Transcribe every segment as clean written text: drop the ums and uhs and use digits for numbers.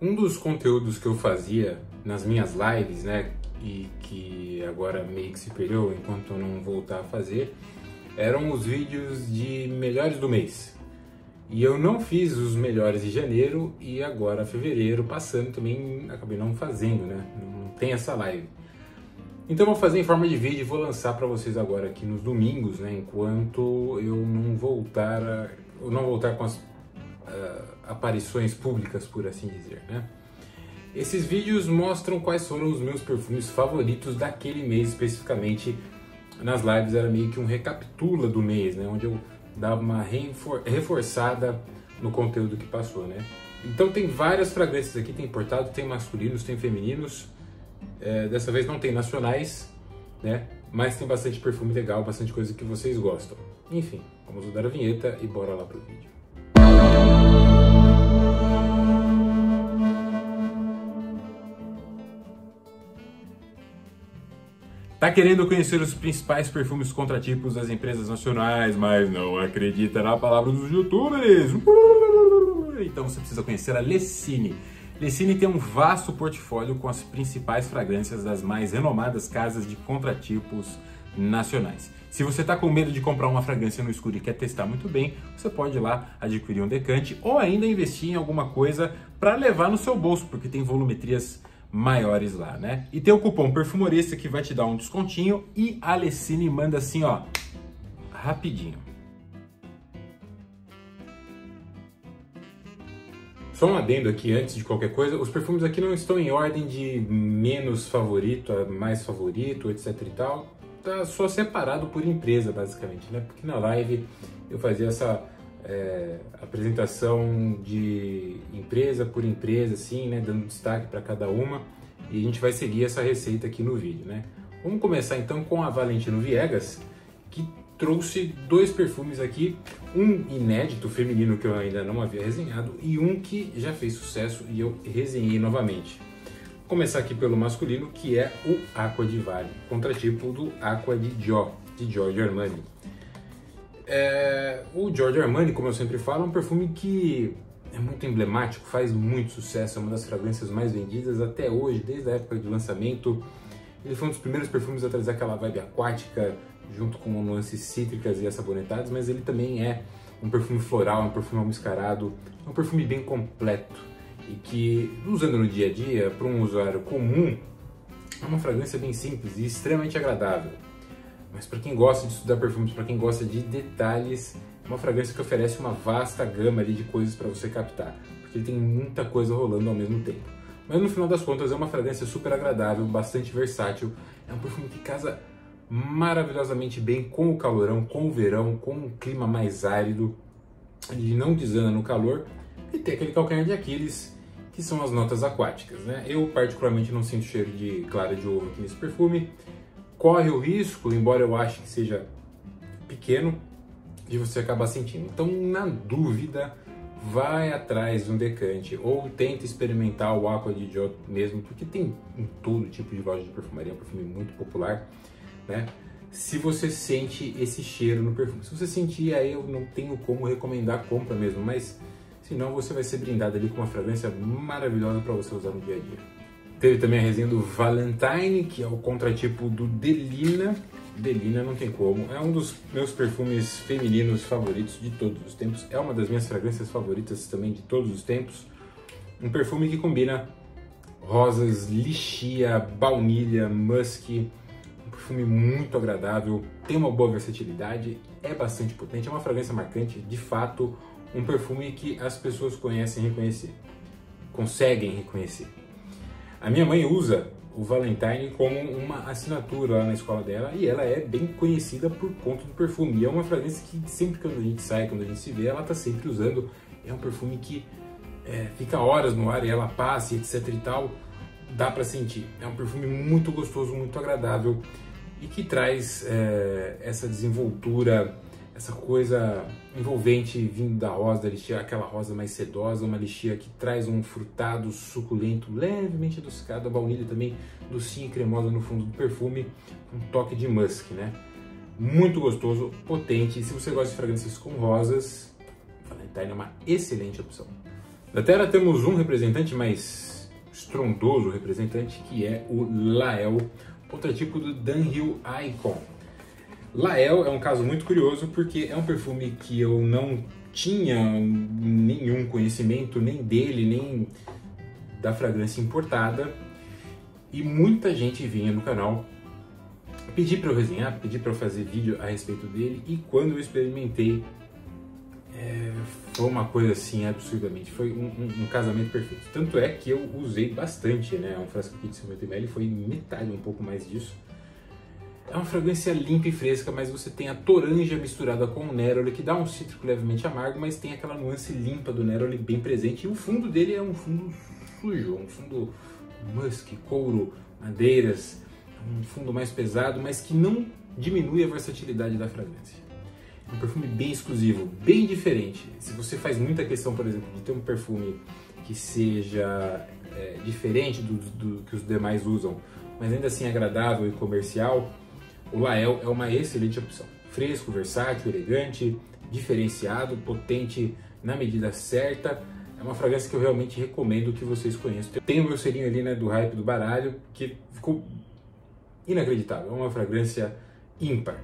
Um dos conteúdos que eu fazia nas minhas lives, né, e que agora meio que se perdeu enquanto eu não voltar a fazer, eram os vídeos de melhores do mês. E eu não fiz os melhores de janeiro e agora fevereiro passando também acabei não fazendo, né? Não tem essa live. Então eu vou fazer em forma de vídeo e vou lançar para vocês agora aqui nos domingos, né? Enquanto eu não voltar, com as aparições públicas, por assim dizer, né? Esses vídeos mostram quais foram os meus perfumes favoritos daquele mês especificamente. Nas lives era meio que um recapitula do mês, né? Onde eu dava uma reforçada no conteúdo que passou, né? Então tem várias fragrâncias aqui, tem importado, tem masculinos, tem femininos. Dessa vez não tem nacionais, né? Mas tem bastante perfume legal, bastante coisa que vocês gostam. Enfim, vamos rodar a vinheta e bora lá pro vídeo. Tá querendo conhecer os principais perfumes contratipos das empresas nacionais, mas não acredita na palavra dos youtubers? Então você precisa conhecer a Lessine. Lessine tem um vasto portfólio com as principais fragrâncias das mais renomadas casas de contratipos nacionais. Se você está com medo de comprar uma fragrância no escuro e quer testar muito bem, você pode ir lá adquirir um decante ou ainda investir em alguma coisa para levar no seu bolso, porque tem volumetrias maiores lá, né? E tem o cupom perfumorista que vai te dar um descontinho e a Lessine manda assim, ó, rapidinho. Só um adendo aqui antes de qualquer coisa, os perfumes aqui não estão em ordem de menos favorito a mais favorito, etc e tal, tá só separado por empresa basicamente, né? Porque na live eu fazia essa apresentação de empresa por empresa, assim, né, dando destaque para cada uma, e a gente vai seguir essa receita aqui no vídeo, né? Vamos começar então com a Valentino Viegas, que trouxe dois perfumes aqui, um inédito feminino que eu ainda não havia resenhado e um que já fez sucesso e eu resenhei novamente. Vou começar aqui pelo masculino, que é o Aqua di Valle, contratipo do Aqua di Gio, de Giorgio Armani. O Giorgio Armani, como eu sempre falo, é um perfume que é muito emblemático, faz muito sucesso, é uma das fragrâncias mais vendidas até hoje, desde a época do lançamento. Ele foi um dos primeiros perfumes a trazer aquela vibe aquática, junto com nuances cítricas e assabonetadas, mas ele também é um perfume floral, um perfume almiscarado, um perfume bem completo e que, usando no dia a dia, para um usuário comum, é uma fragrância bem simples e extremamente agradável. Mas para quem gosta de estudar perfumes, para quem gosta de detalhes, é uma fragrância que oferece uma vasta gama ali de coisas para você captar, porque tem muita coisa rolando ao mesmo tempo. Mas no final das contas é uma fragrância super agradável, bastante versátil, é um perfume que casa maravilhosamente bem com o calorão, com o verão, com um clima mais árido, ele não desanda no calor e tem aquele calcanhar de Aquiles, que são as notas aquáticas, né? Eu particularmente não sinto cheiro de clara de ovo aqui nesse perfume. Corre o risco, embora eu ache que seja pequeno, de você acabar sentindo. Então, na dúvida, vai atrás de um decante ou tenta experimentar o Aqua di Gio mesmo, porque tem em todo tipo de loja de perfumaria, é um perfume muito popular, né? Se você sente esse cheiro no perfume, se você sentir, aí eu não tenho como recomendar a compra mesmo, mas senão você vai ser brindado ali com uma fragrância maravilhosa para você usar no dia a dia. Teve também a resenha do Valentine, que é o contratipo do Delina. Delina não tem como, é um dos meus perfumes femininos favoritos de todos os tempos. É uma das minhas fragrâncias favoritas também de todos os tempos. Um perfume que combina rosas, lichia, baunilha, musk. Um perfume muito agradável, tem uma boa versatilidade, é bastante potente, é uma fragrância marcante, de fato. Um perfume que as pessoas conhecem e reconhecer, conseguem reconhecer. A minha mãe usa o Valentine como uma assinatura lá na escola dela e ela é bem conhecida por conta do perfume. E é uma fragrância que sempre que a gente sai, quando a gente se vê, ela tá sempre usando. É um perfume que fica horas no ar e ela passa, etc e tal, dá pra sentir. É um perfume muito gostoso, muito agradável e que traz essa desenvoltura, essa coisa envolvente vindo da rosa, da lichia, aquela rosa mais sedosa, uma lichia que traz um frutado suculento, levemente adocicado, a baunilha também docinha e cremosa no fundo do perfume, um toque de musk, né? Muito gostoso, potente, e se você gosta de fragrâncias com rosas, Valentine é uma excelente opção. Da Terra temos um representante mais estrondoso, representante que é o Lael, contratipo do Dunhill Icon. Lael é um caso muito curioso porque é um perfume que eu não tinha nenhum conhecimento nem dele, nem da fragrância importada, e muita gente vinha no canal pedir para eu resenhar, pedir para eu fazer vídeo a respeito dele, e quando eu experimentei foi uma coisa assim absurdamente, foi um casamento perfeito. Tanto é que eu usei bastante, né? Um frasco aqui de 50ml, foi metade, um pouco mais disso. É uma fragrância limpa e fresca, mas você tem a toranja misturada com o neroli, que dá um cítrico levemente amargo, mas tem aquela nuance limpa do neroli bem presente, e o fundo dele é um fundo sujo, um fundo musk, couro, madeiras, um fundo mais pesado, mas que não diminui a versatilidade da fragrância. É um perfume bem exclusivo, bem diferente. Se você faz muita questão, por exemplo, de ter um perfume que seja diferente do que os demais usam, mas ainda assim agradável e comercial, o Lael é uma excelente opção. Fresco, versátil, elegante, diferenciado, potente na medida certa. É uma fragrância que eu realmente recomendo que vocês conheçam. Tem o meu selinho ali, né, do hype do baralho, que ficou inacreditável. É uma fragrância ímpar.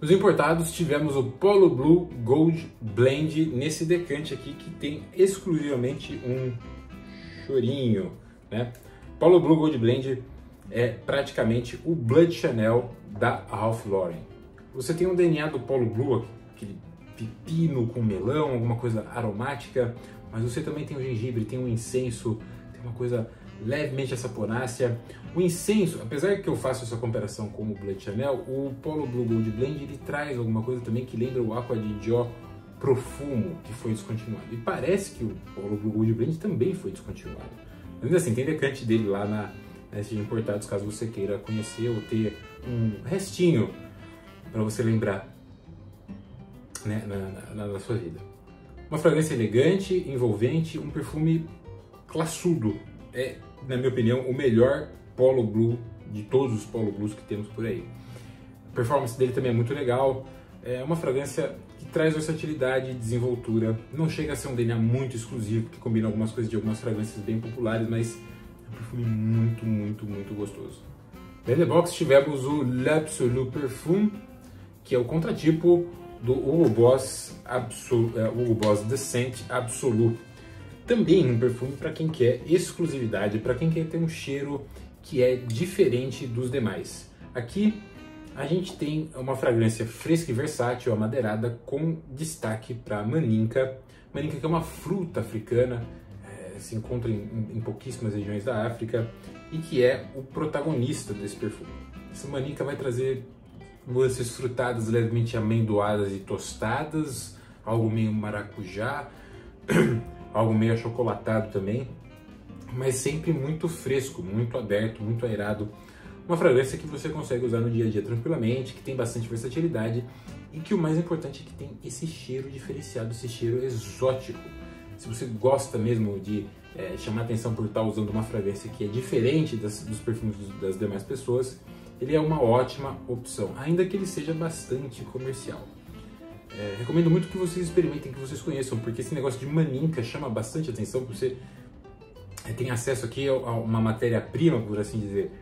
Nos importados tivemos o Polo Blue Gold Blend nesse decante aqui, que tem exclusivamente um chorinho, né? Polo Blue Gold Blend é praticamente o Blanc Chanel da Ralph Lauren. Você tem um DNA do Polo Blue, aquele pepino com melão, alguma coisa aromática, mas você também tem o gengibre, tem um incenso, tem uma coisa levemente saponácea. O incenso, apesar que eu faço essa comparação com o Blanc Chanel, o Polo Blue Gold Blend ele traz alguma coisa também que lembra o Aqua de Gio Profumo, que foi descontinuado. E parece que o Polo Blue Gold Blend também foi descontinuado. Mas assim, tem decante dele lá na de importados, caso você queira conhecer ou ter um restinho para você lembrar, né, na sua vida. Uma fragrância elegante, envolvente, um perfume classudo. É, na minha opinião, o melhor Polo Blue de todos os Polo Blues que temos por aí. A performance dele também é muito legal. É uma fragrância que traz versatilidade e desenvoltura. Não chega a ser um DNA muito exclusivo, que combina algumas coisas de algumas fragrâncias bem populares, mas é um perfume muito, muito, muito gostoso. Na In the Box tivemos o L'Absolu Perfume, que é o contratipo do Hugo Boss Absolu, Hugo Boss The Scent Absolute. Também um perfume para quem quer exclusividade, para quem quer ter um cheiro que é diferente dos demais. Aqui a gente tem uma fragrância fresca e versátil, amadeirada, com destaque para Maninka. Maninka, que é uma fruta africana, se encontra em pouquíssimas regiões da África, e que é o protagonista desse perfume. Essa Maninka vai trazer nuances frutadas, levemente amendoadas e tostadas, algo meio maracujá, algo meio achocolatado também, mas sempre muito fresco, muito aberto, muito aerado. Uma fragrância que você consegue usar no dia a dia tranquilamente, que tem bastante versatilidade e que o mais importante é que tem esse cheiro diferenciado, esse cheiro exótico. Se você gosta mesmo de chamar atenção por estar usando uma fragrância que é diferente dos perfumes das demais pessoas, ele é uma ótima opção, ainda que ele seja bastante comercial. Recomendo muito que vocês experimentem, que vocês conheçam, porque esse negócio de Maninka chama bastante atenção, porque você tem acesso aqui a uma matéria-prima, por assim dizer,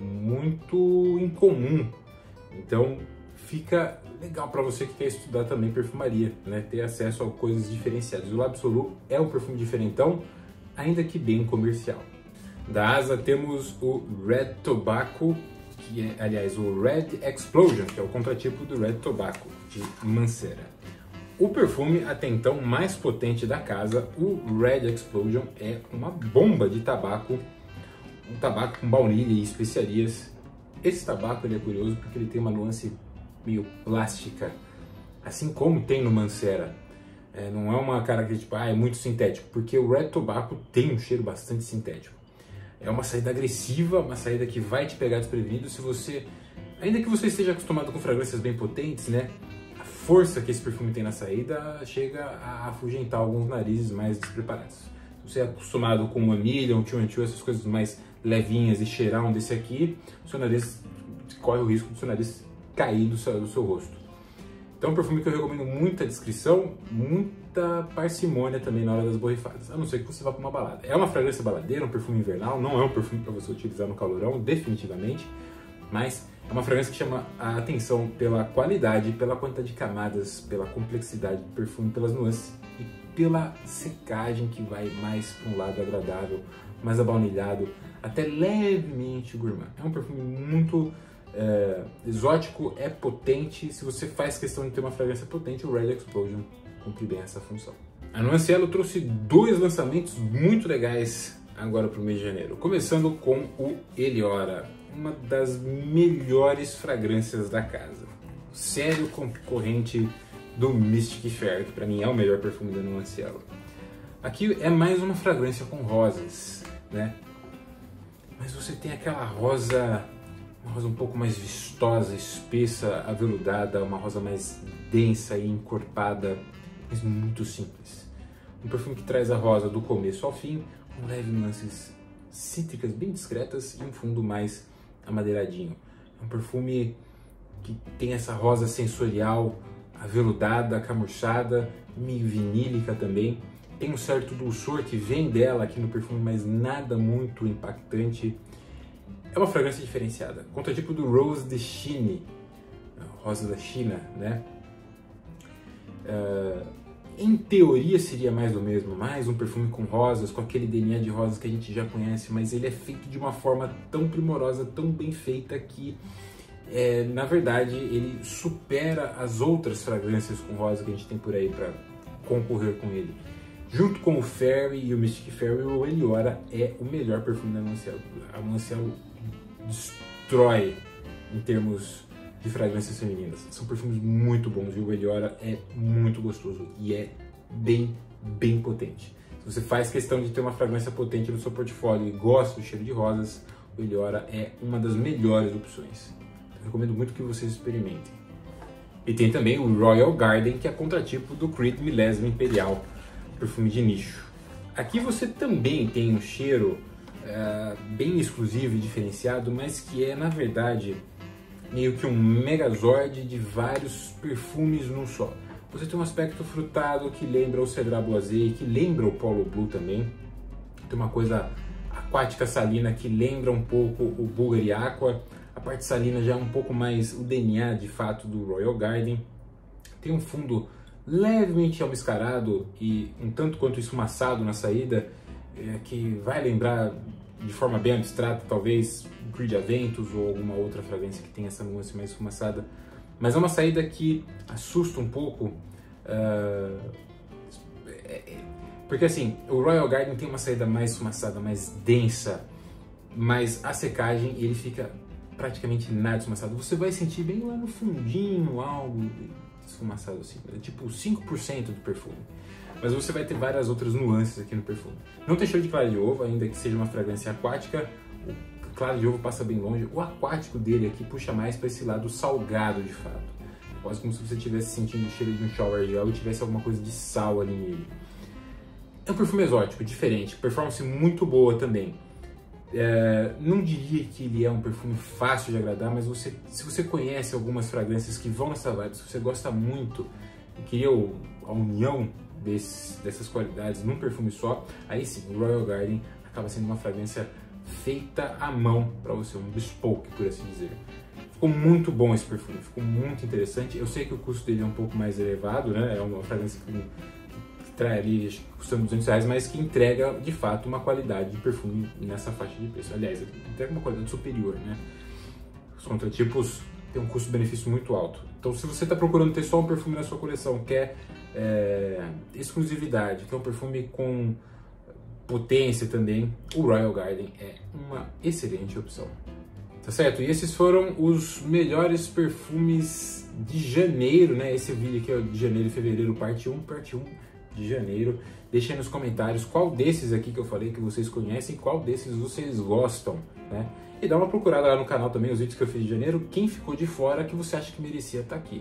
muito incomum. Então fica legal para você que quer estudar também perfumaria, né? Ter acesso a coisas diferenciadas. O L'Absolu é um perfume diferentão, ainda que bem comercial. Da Asa temos o Red Tobacco, que é, aliás, o Red Explosion, que é o contratipo do Red Tobacco, de Mancera. O perfume até então mais potente da casa, o Red Explosion, é uma bomba de tabaco, um tabaco com baunilha e especiarias. Esse tabaco ele é curioso porque ele tem uma nuance meio plástica, assim como tem no Mancera. Não é uma característica, é muito sintético, porque o Red Tobacco tem um cheiro bastante sintético. É uma saída agressiva, uma saída que vai te pegar desprevenido se você... Ainda que você esteja acostumado com fragrâncias bem potentes, né? A força que esse perfume tem na saída chega a afugentar alguns narizes mais despreparados. Se você é acostumado com uma milha, um 212, essas coisas mais levinhas e cheirar um desse aqui, o seu nariz corre o risco do seu nariz cair do seu rosto. Então é um perfume que eu recomendo muita discrição, muito muita parcimônia também na hora das borrifadas, a não ser que você vá para uma balada. É uma fragrância baladeira, um perfume invernal, não é um perfume para você utilizar no calorão, definitivamente, mas é uma fragrância que chama a atenção pela qualidade, pela quantidade de camadas, pela complexidade do perfume, pelas nuances e pela secagem que vai mais para um lado agradável, mais abaunilhado, até levemente gourmand. É um perfume muito exótico, é potente. Se você faz questão de ter uma fragrância potente, o Red Explosion cumpre bem essa função. A Nuancielo trouxe dois lançamentos muito legais agora para o mês de janeiro, começando com o Eliora, uma das melhores fragrâncias da casa, sério concorrente do Mystic Fair, que para mim é o melhor perfume da Nuancielo. Aqui é mais uma fragrância com rosas, né? Mas você tem aquela rosa, uma rosa um pouco mais vistosa, espessa, aveludada, uma rosa mais densa e encorpada, mas muito simples. Um perfume que traz a rosa do começo ao fim, com leves nuances cítricas bem discretas e um fundo mais amadeiradinho. É um perfume que tem essa rosa sensorial, aveludada, camurchada, meio vinílica também. Tem um certo dulçor que vem dela aqui no perfume, mas nada muito impactante. É uma fragrância diferenciada, contratipo do Rose de Chine, rosa da China, né? Em teoria seria mais do mesmo, mais um perfume com rosas, com aquele DNA de rosas que a gente já conhece, mas ele é feito de uma forma tão primorosa, tão bem feita, que na verdade ele supera as outras fragrâncias com rosa que a gente tem por aí para concorrer com ele. Junto com o Fairy e o Mystic Fairy, o Eliora é o melhor perfume da Mancera. A Mancera destrói em termos de fragrâncias femininas. São perfumes muito bons e o Eliora é muito gostoso e é bem potente. Se você faz questão de ter uma fragrância potente no seu portfólio e gosta do cheiro de rosas, o Eliora é uma das melhores opções. Eu recomendo muito que vocês experimentem. E tem também o Royal Garden, que é contratipo do Creed Millésime Imperial, perfume de nicho. Aqui você também tem um cheiro bem exclusivo e diferenciado, mas que é, na verdade, meio que um megazord de vários perfumes num só. Você tem um aspecto frutado que lembra o Cedra Boazê, que lembra o Polo Blue também. Tem uma coisa aquática salina que lembra um pouco o Bulgari Aqua. A parte salina já é um pouco mais o DNA, de fato, do Royal Garden. Tem um fundo levemente almiscarado e um tanto quanto esfumaçado na saída, que vai lembrar de forma bem abstrata, talvez, o Creed Aventus ou alguma outra fragrância que tem essa nuance mais esfumaçada. Mas é uma saída que assusta um pouco, porque assim, o Royal Garden tem uma saída mais esfumaçada, mais densa, mas a secagem ele fica praticamente nada esfumaçado. Você vai sentir bem lá no fundinho algo esfumaçado assim, tipo 5% do perfume, mas você vai ter várias outras nuances aqui no perfume. Não tem cheiro de clara de ovo, ainda que seja uma fragrância aquática, o clara de ovo passa bem longe, o aquático dele aqui puxa mais para esse lado salgado de fato, quase como se você estivesse sentindo o cheiro de um shower gel e tivesse alguma coisa de sal ali nele. É um perfume exótico, diferente, performance muito boa também. Não diria que ele é um perfume fácil de agradar, mas você, se você conhece algumas fragrâncias que vão nessa vibe, se você gosta muito e queria a união dessas qualidades num perfume só, aí sim, o Royal Garden acaba sendo uma fragrância feita à mão para você, um bespoke, por assim dizer. Ficou muito bom esse perfume, ficou muito interessante. Eu sei que o custo dele é um pouco mais elevado, né? É uma fragrância que traz ali, acho que custa R$200, mas que entrega de fato uma qualidade de perfume nessa faixa de preço. Aliás, entrega uma qualidade superior, né? Os contratipos têm um custo-benefício muito alto. Então, se você está procurando ter só um perfume na sua coleção, quer exclusividade, quer um perfume com potência também, o Royal Garden é uma excelente opção. Tá certo? E esses foram os melhores perfumes de janeiro, né? Esse vídeo aqui é de janeiro e fevereiro, parte 1 de janeiro. Deixem nos comentários qual desses aqui que eu falei que vocês conhecem, qual desses vocês gostam, né? E dá uma procurada lá no canal também, os vídeos que eu fiz de janeiro, quem ficou de fora que você acha que merecia estar aqui,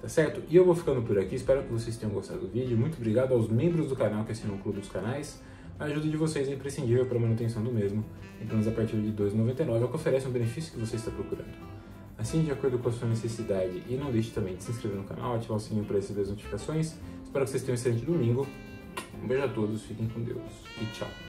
tá certo? E eu vou ficando por aqui, espero que vocês tenham gostado do vídeo. Muito obrigado aos membros do canal que assinam o Clube dos Canais. A ajuda de vocês é imprescindível para a manutenção do mesmo, entrando a partir de R$ 2,99, que oferece um benefício que você está procurando. Assim, de acordo com a sua necessidade, e não deixe também de se inscrever no canal, ativar o sininho para receber as notificações. Espero que vocês tenham um excelente domingo. Um beijo a todos, fiquem com Deus e tchau.